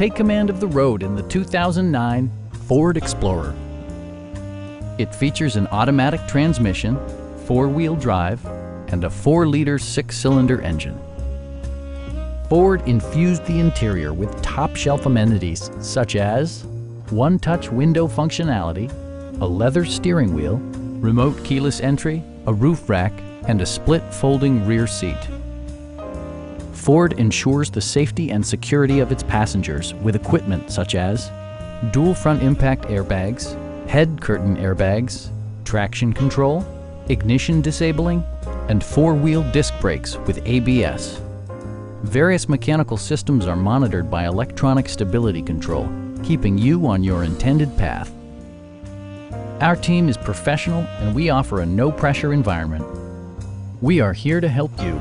Take command of the road in the 2009 Ford Explorer. It features an automatic transmission, four-wheel drive, and a 4-liter 6-cylinder engine. Ford infused the interior with top-shelf amenities such as one-touch window functionality, a leather steering wheel, remote keyless entry, a roof rack, and a split folding rear seat. Ford ensures the safety and security of its passengers with equipment such as dual front impact airbags, head curtain airbags, traction control, ignition disabling, and four-wheel disc brakes with ABS. Various mechanical systems are monitored by electronic stability control, keeping you on your intended path. Our team is professional and we offer a no-pressure environment. We are here to help you.